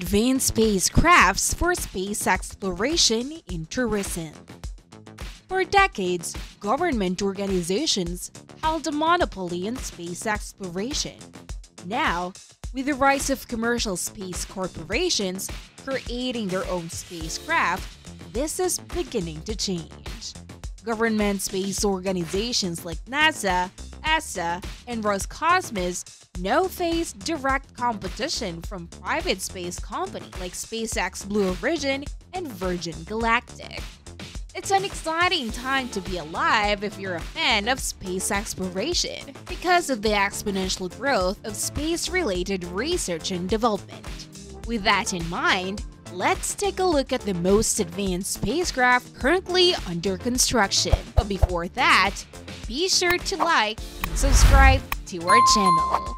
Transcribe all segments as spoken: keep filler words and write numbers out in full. advanced spacecrafts for space exploration in tourism. For decades, government organizations held a monopoly in space exploration. Now, with the rise of commercial space corporations creating their own spacecraft, this is beginning to change. Government space organizations like NASA, E S A, and Roscosmos now face direct competition from private space companies like SpaceX, Blue Origin, and Virgin Galactic. It's an exciting time to be alive if you're a fan of space exploration because of the exponential growth of space-related research and development. With that in mind, let's take a look at the most advanced spacecraft currently under construction. But before that, be sure to like and subscribe to our channel.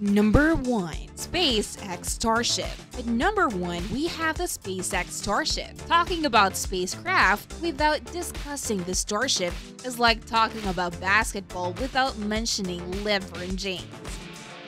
Number one. SpaceX Starship. At number one, we have the SpaceX Starship. Talking about spacecraft without discussing the Starship is like talking about basketball without mentioning LeBron James.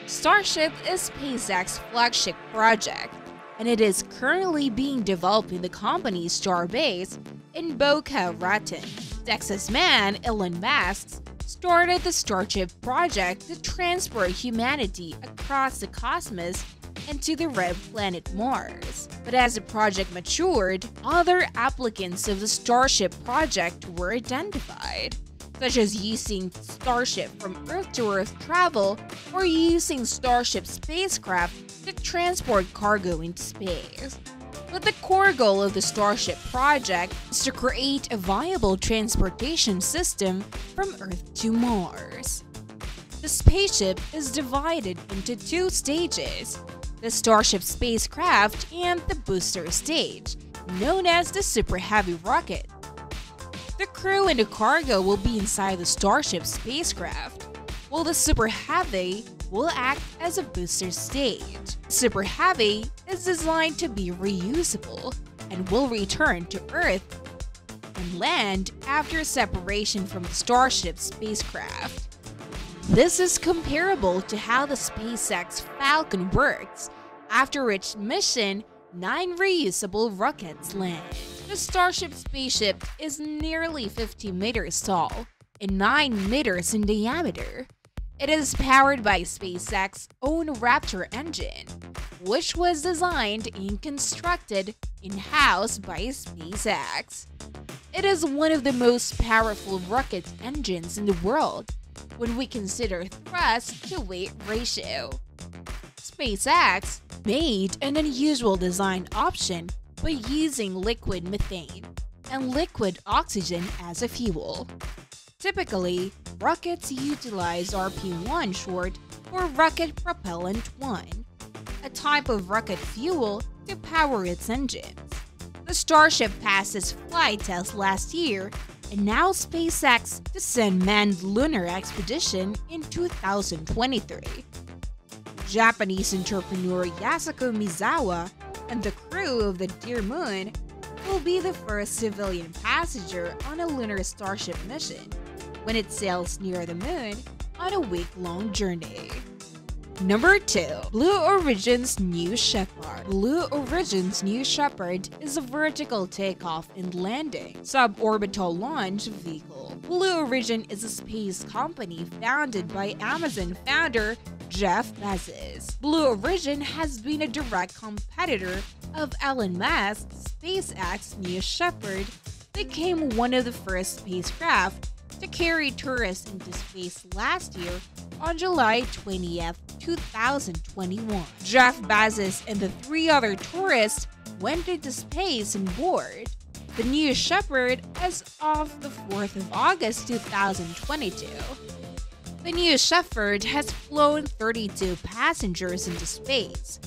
Starship is SpaceX's flagship project, and it is currently being developed in the company's starbase in Boca Raton. Texas man Elon Musk started the Starship project to transport humanity across the cosmos and to the red planet Mars. But as the project matured, other applicants of the Starship project were identified, such as using Starship from Earth to Earth travel or using Starship spacecraft to transport cargo into space. But the core goal of the Starship project is to create a viable transportation system from Earth to Mars. The spaceship is divided into two stages, the Starship spacecraft and the booster stage, known as the Super Heavy rocket. The crew and the cargo will be inside the Starship spacecraft, while the Super Heavy will act as a booster stage. Super Heavy is designed to be reusable and will return to Earth and land after separation from the Starship spacecraft. This is comparable to how the SpaceX Falcon works, after which mission, nine reusable rockets land. The Starship spaceship is nearly fifty meters tall and nine meters in diameter. It is powered by SpaceX's own Raptor engine, which was designed and constructed in-house by SpaceX. It is one of the most powerful rocket engines in the world when we consider thrust-to-weight ratio. SpaceX made an unusual design option by using liquid methane and liquid oxygen as a fuel. Typically, rockets utilize R P one short for Rocket Propellant one, a type of rocket fuel to power its engines. The Starship passed its flight test last year, and now SpaceX to send manned lunar expedition in two thousand twenty-three. Japanese entrepreneur Yasuko Mizawa and the crew of the Dear Moon will be the first civilian passenger on a lunar Starship mission when it sails near the moon on a week-long journey. Number two. Blue Origin's New Shepard. Blue Origin's New Shepard is a vertical takeoff and landing suborbital launch vehicle. Blue Origin is a space company founded by Amazon founder Jeff Bezos. Blue Origin has been a direct competitor of Elon Musk's SpaceX New Shepard, became one of the first spacecraft to carry tourists into space last year on July twentieth, two thousand twenty-one. Jeff Bezos and the three other tourists went into space on board. The New Shepard is off the fourth of August, two thousand twenty-two. The New Shepard has flown thirty-two passengers into space,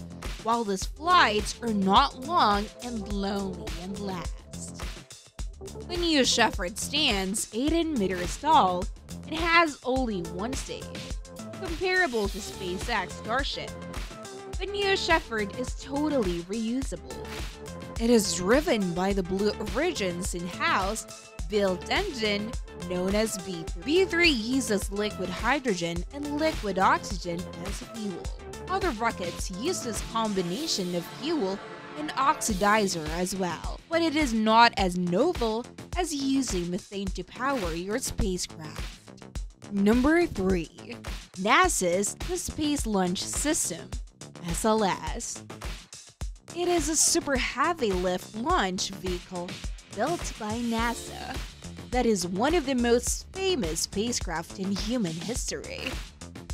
while these flights are not long and lonely and last. The New Shepard stands eighteen meters tall and has only one stage, comparable to SpaceX Starship. The New Shepard is totally reusable. It is driven by the Blue Origin's in-house built engine known as B E three. B E three uses liquid hydrogen and liquid oxygen as fuel. Other rockets use this combination of fuel and oxidizer as well, but it is not as novel as using methane to power your spacecraft. Number three. NASA's The Space Launch System S L S. It is a super heavy lift launch vehicle built by NASA that is one of the most famous spacecraft in human history.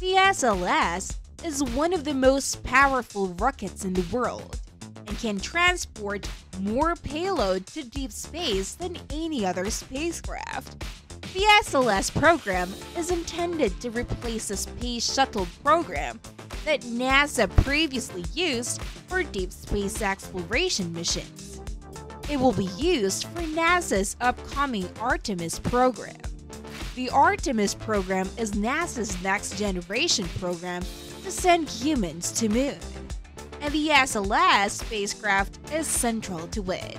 The S L S is one of the most powerful rockets in the world and can transport more payload to deep space than any other spacecraft. The S L S program is intended to replace the Space Shuttle program that NASA previously used for deep space exploration missions. It will be used for NASA's upcoming Artemis program. The Artemis program is NASA's next-generation program to send humans to the moon, and the S L S spacecraft is central to it.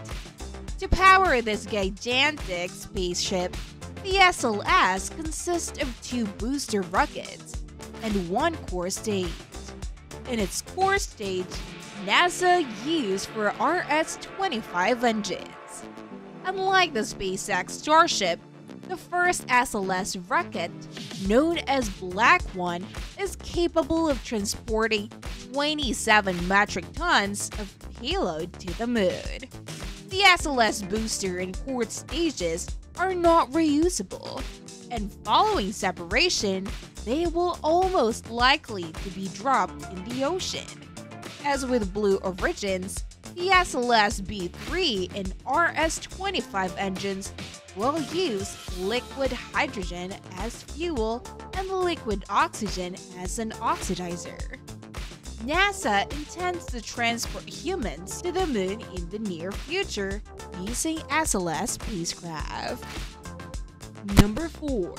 To power this gigantic spaceship, the S L S consists of two booster rockets and one core stage. In its core stage, NASA used for R S twenty-five engines. Unlike the SpaceX Starship, the first S L S rocket, known as Black One, is capable of transporting twenty-seven metric tons of payload to the moon. The S L S booster and core stages are not reusable, and following separation, they will almost likely to be dropped in the ocean. As with Blue Origins, the S L S B E three and R S twenty-five engines will use liquid hydrogen as fuel and liquid oxygen as an oxidizer. NASA intends to transport humans to the moon in the near future using S L S spacecraft. Number four.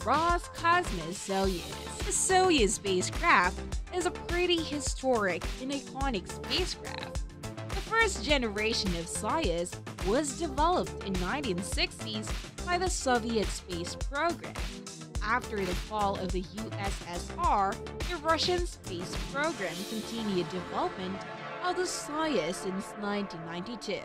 Roscosmos Soyuz. The Soyuz spacecraft is a pretty historic and iconic spacecraft. The first generation of Soyuz was developed in the nineteen sixties by the Soviet space program. After the fall of the U S S R, the Russian space program continued development of the Soyuz since nineteen ninety-two.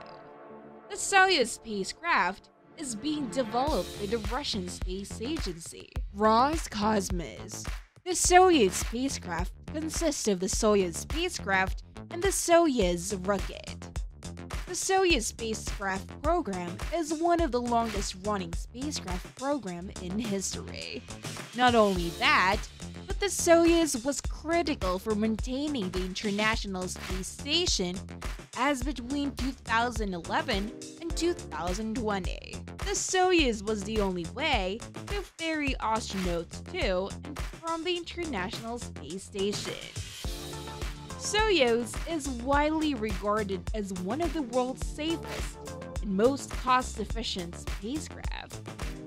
The Soyuz spacecraft is being developed by the Russian Space Agency. Roscosmos. The Soyuz spacecraft consists of the Soyuz spacecraft and the Soyuz rocket. The Soyuz spacecraft program is one of the longest-running spacecraft program in history. Not only that, but the Soyuz was critical for maintaining the International Space Station as between two thousand eleven and two thousand twenty. The Soyuz was the only way to ferry astronauts to and from the International Space Station. Soyuz is widely regarded as one of the world's safest and most cost-efficient spacecraft,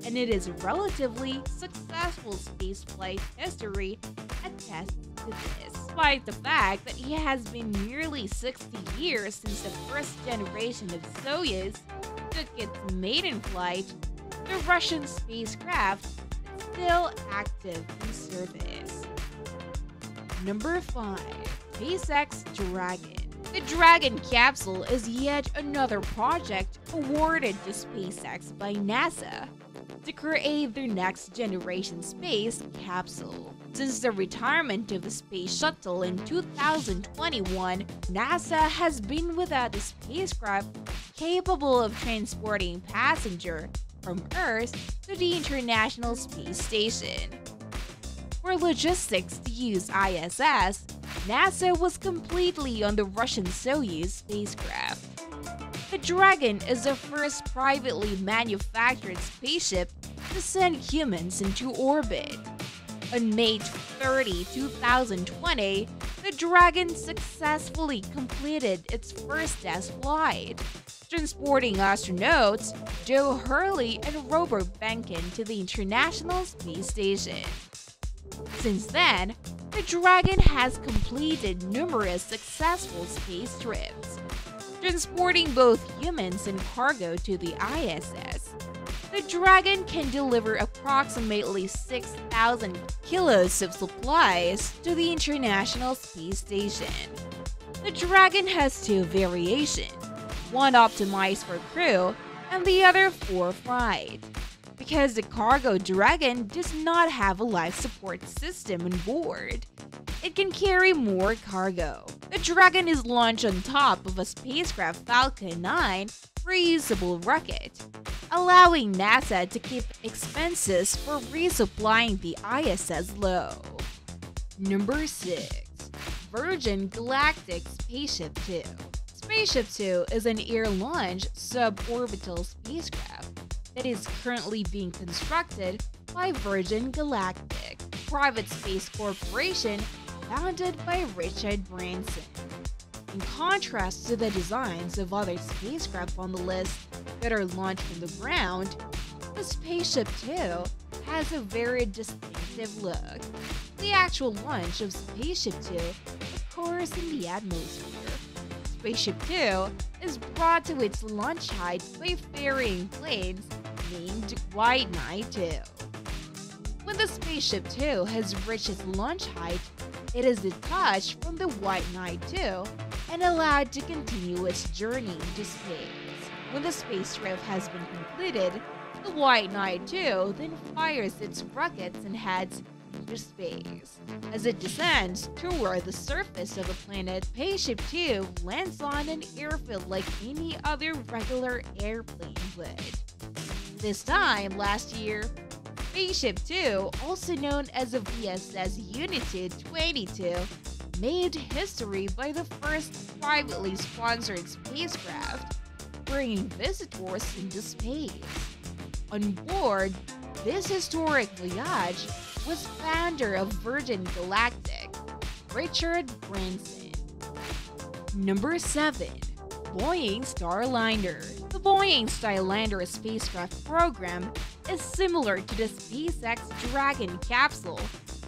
and it is a relatively successful spaceflight history attests to this, despite the fact that it has been nearly sixty years since the first generation of Soyuz took its maiden flight. The Russian spacecraft is still active in service. Number five. SpaceX Dragon. The Dragon capsule is yet another project awarded to SpaceX by NASA to create their next-generation space capsule. Since the retirement of the Space Shuttle in two thousand twenty-one, NASA has been without a spacecraft capable of transporting passengers from Earth to the International Space Station. For logistics to use I S S, NASA was completely on the Russian Soyuz spacecraft. The Dragon is the first privately manufactured spaceship to send humans into orbit. On May thirtieth, two thousand twenty, the Dragon successfully completed its first test flight, transporting astronauts Joe Hurley and Robert Behnken to the International Space Station. Since then, the Dragon has completed numerous successful space trips, transporting both humans and cargo to the I S S. the Dragon can deliver approximately six thousand kilos of supplies to the International Space Station. The Dragon has two variations, one optimized for crew and the other for flight. Because the cargo Dragon does not have a life support system on board, it can carry more cargo. The Dragon is launched on top of a spacecraft Falcon nine reusable rocket, allowing NASA to keep expenses for resupplying the I S S low. Number six. Virgin Galactic Spaceship Two. Spaceship Two is an air-launched suborbital spacecraft that is currently being constructed by Virgin Galactic, a private space corporation founded by Richard Branson. In contrast to the designs of other spacecraft on the list that are launched from the ground, the Spaceship Two has a very distinctive look. The actual launch of Spaceship Two occurs in the atmosphere. Spaceship Two is brought to its launch height by ferrying planes named White Knight two. When the Spaceship Two has reached its launch height, it is detached from the White Knight two and allowed to continue its journey into space. When the spacecraft has been completed, the White Knight two then fires its rockets and heads into space. As it descends toward the surface of the planet, Spaceship Two lands on an airfield like any other regular airplane would. This time last year, Spaceship Two, also known as the V S S Unity twenty-two, made history by the first privately sponsored spacecraft, bringing visitors into space. On board this historic voyage was founder of Virgin Galactic, Richard Branson. Number seven. Boeing Starliner. The Boeing Starliner spacecraft program is similar to the SpaceX Dragon capsule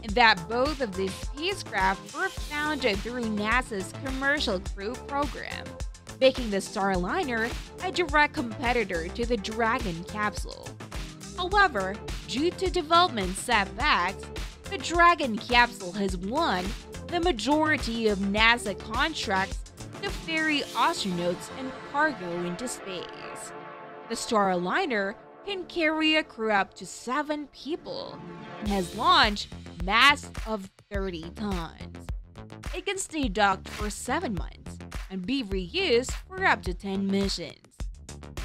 in that both of these spacecraft were founded through NASA's Commercial Crew program, making the Starliner a direct competitor to the Dragon capsule. However, due to development setbacks, the Dragon capsule has won the majority of NASA contracts to ferry astronauts and cargo into space. The Starliner can carry a crew up to seven people and has launched mass of thirty tons. It can stay docked for seven months and be reused for up to ten missions.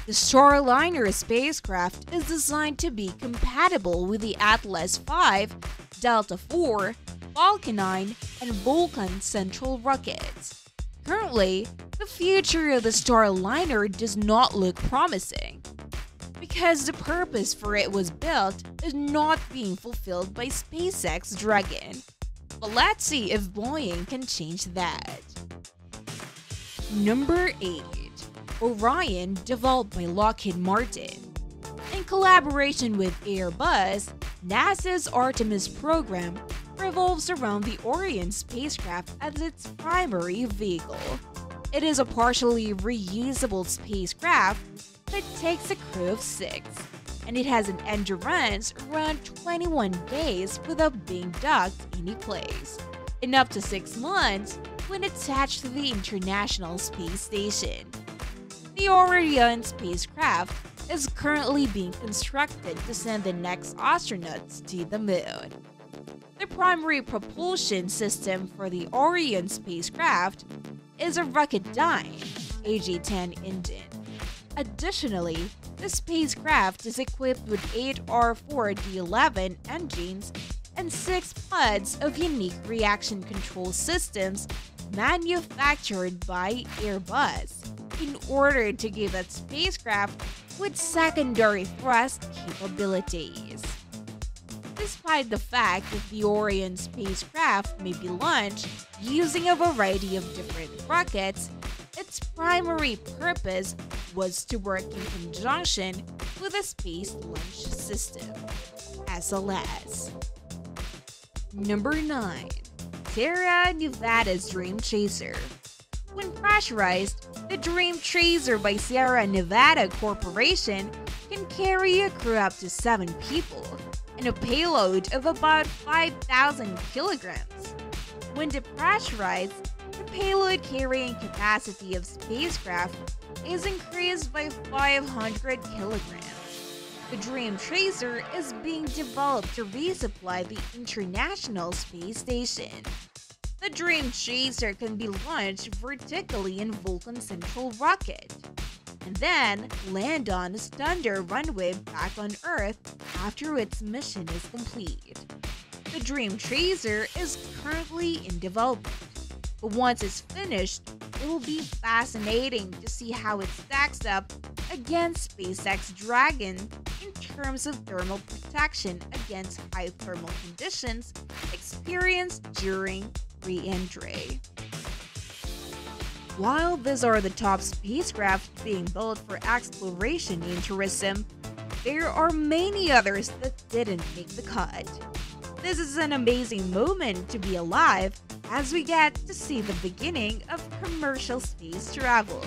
The Starliner spacecraft is designed to be compatible with the Atlas V, Delta four, Falcon nine, and Vulcan Central rockets. Currently, the future of the Starliner does not look promising, because the purpose for it was built is not being fulfilled by SpaceX Dragon. But let's see if Boeing can change that. Number eight. Orion, developed by Lockheed Martin. In collaboration with Airbus, NASA's Artemis program revolves around the Orion spacecraft as its primary vehicle. It is a partially reusable spacecraft that takes a crew of six, and it has an endurance around twenty-one days without being docked any place, in up to six months when attached to the International Space Station. The Orion spacecraft is currently being constructed to send the next astronauts to the moon. The primary propulsion system for the Orion spacecraft is a Rocketdyne A G ten engine. Additionally, the spacecraft is equipped with eight R four D eleven engines and six pods of unique reaction control systems manufactured by Airbus, in order to give its spacecraft with secondary thrust capabilities. Despite the fact that the Orion spacecraft may be launched using a variety of different rockets, its primary purpose was to work in conjunction with the Space Launch System, S L S. Number nine. Terra Nevada's Dream Chaser. When pressurized, the Dream Chaser by Sierra Nevada Corporation can carry a crew up to seven people and a payload of about five thousand kilograms. When depressurized, the payload carrying capacity of spacecraft is increased by five hundred kilograms. The Dream Chaser is being developed to resupply the International Space Station. The Dream Chaser can be launched vertically in Vulcan Central rocket, and then land on a Thunder runway back on Earth after its mission is complete. The Dream Chaser is currently in development, but once it's finished, it will be fascinating to see how it stacks up against SpaceX Dragon in terms of thermal protection against high thermal conditions experienced during re-entry. While these are the top spacecraft being built for exploration and tourism, there are many others that didn't make the cut. This is an amazing moment to be alive as we get to see the beginning of commercial space travel.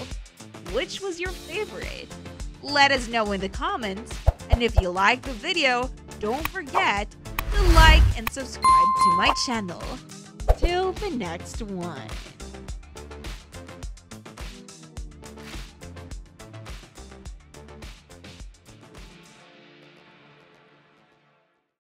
Which was your favorite? Let us know in the comments, and if you liked the video, don't forget to like and subscribe to my channel. Till the next one.